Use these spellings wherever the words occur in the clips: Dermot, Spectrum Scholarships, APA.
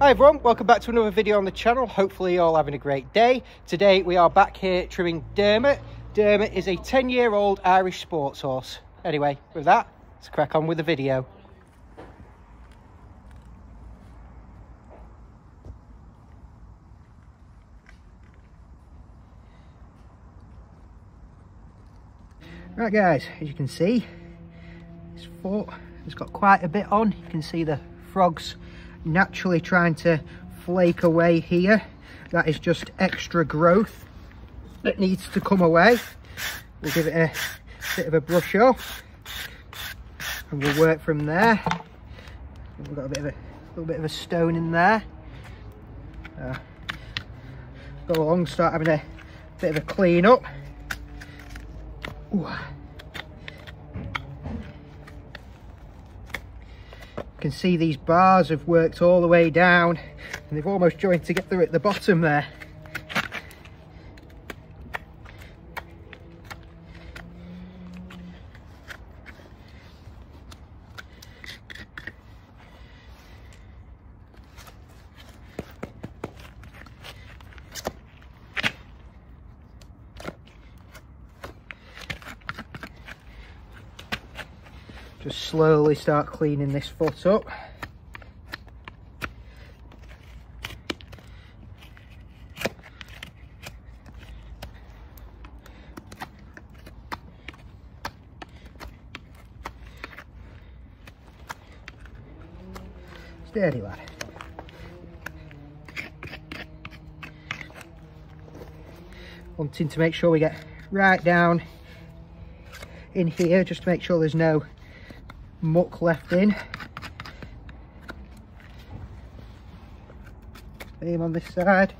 Hi everyone, welcome back to another video on the channel. Hopefully you're all having a great day. Today we are back here trimming Dermot. Dermot is a 10-year-old Irish sports horse. Anyway, with that, let's crack on with the video. Right guys, as you can see, his foot has got quite a bit on. You can see the frogs naturally trying to flake away here. That is just extra growth that needs to come away. We'll give it a bit of a brush off and we'll work from there. We've got a little bit of a stone in there. Go along, start having a bit of a clean up. Ooh. You can see these bars have worked all the way down and they've almost joined together at the bottom there. Just slowly start cleaning this foot up. Steady lad. Wanting to make sure we get right down in here just to make sure there's no muck left in. Same on this side.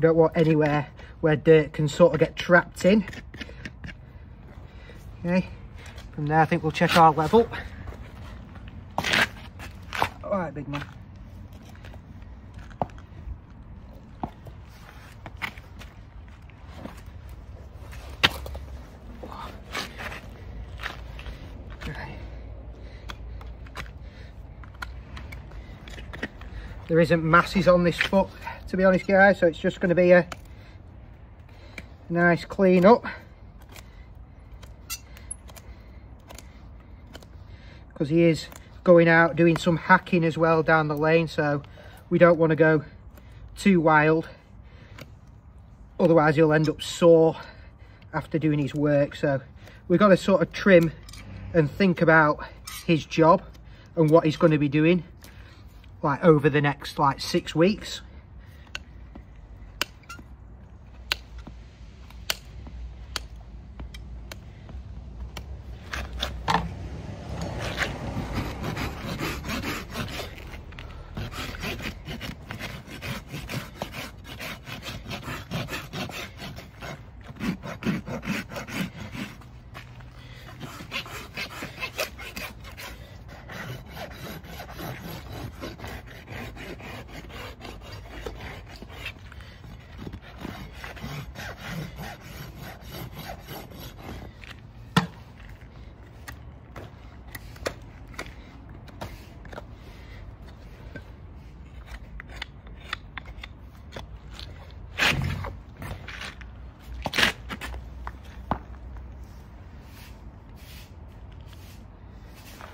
Don't want anywhere where dirt can sort of get trapped in. Okay, from there I think we'll check our level. Alright, big man. There isn't masses on this foot, to be honest guys, so it's just going to be a nice clean up, because he is going out doing some hacking as well down the lane, so we don't want to go too wild, otherwise he'll end up sore after doing his work. So we've got to sort of trim and think about his job and what he's going to be doing like over the next 6 weeks.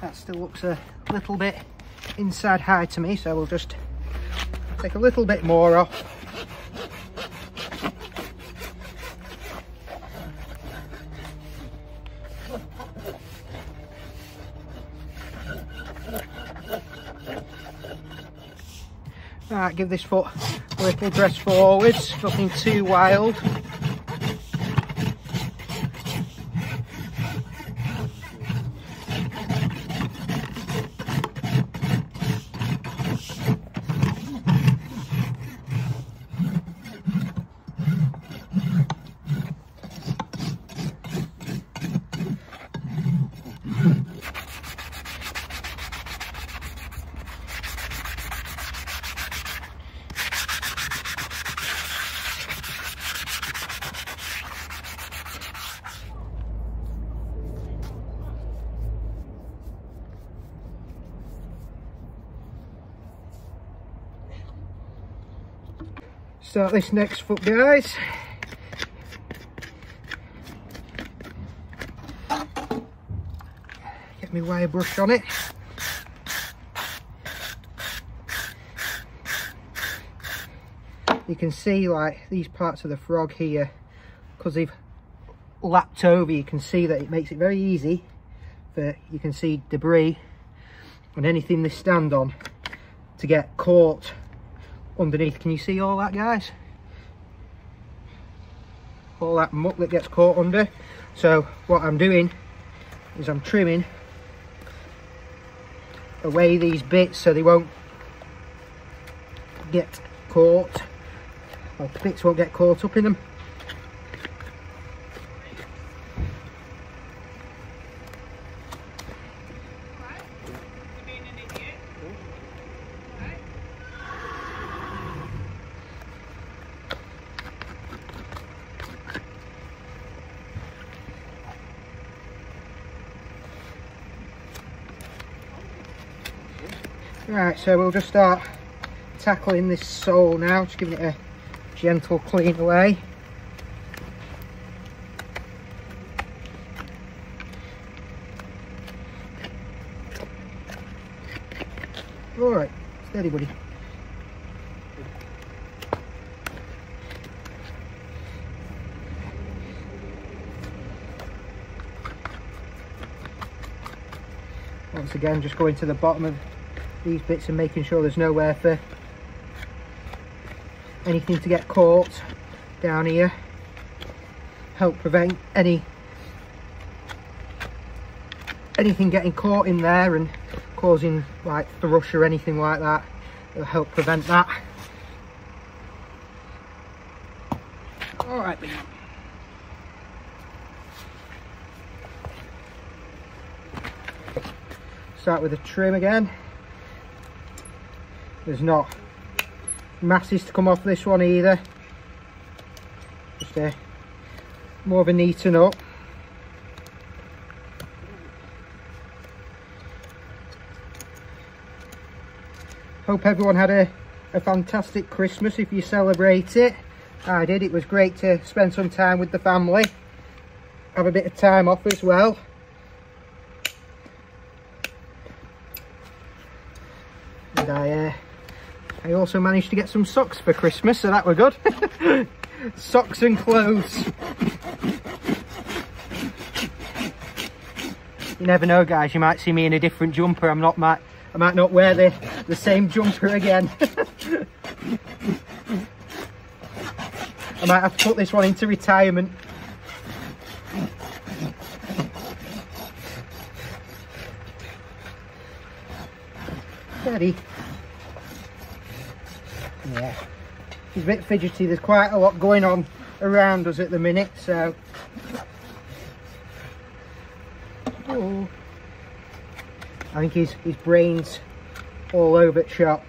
That still looks a little bit inside high to me, so we'll just take a little bit more off. Right, give this foot a little dress forwards, nothing too wild. Start this next foot, guys. Get my wire brush on it. You can see like these parts of the frog here, because they've lapped over, you can see that it makes it very easy for, you can see debris and anything they stand on to get caught underneath. Can you see all that, guys? All that muck that gets caught under. So what I'm doing is I'm trimming away these bits so they won't get caught, or the bits won't get caught up in them. Right, so we'll just start tackling this sole now, just giving it a gentle clean away. All right, steady, buddy. Once again, just going to the bottom of these bits and making sure there's nowhere for anything to get caught down here. Help prevent anything getting caught in there and causing like thrush or anything like that. It'll help prevent that. All right, baby. Start with the trim again. There's not masses to come off this one either. Just a more of a neaten up. Hope everyone had a fantastic Christmas if you celebrate it. I did. It was great to spend some time with the family. Have a bit of time off as well. And I also managed to get some socks for Christmas, so that were good. Socks and clothes. You never know, guys, you might see me in a different jumper. I might not wear the same jumper again. I might have to put this one into retirement. Ready? Yeah, she's a bit fidgety. There's quite a lot going on around us at the minute, so. Ooh. I think his brain's all over the shop.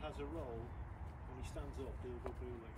Has a roll when he stands up, do a good ruling.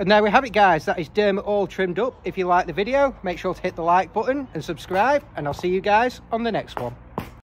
And there we have it, guys. That is Dermot all trimmed up. If you like the video, make sure to hit the like button and subscribe, and I'll see you guys on the next one.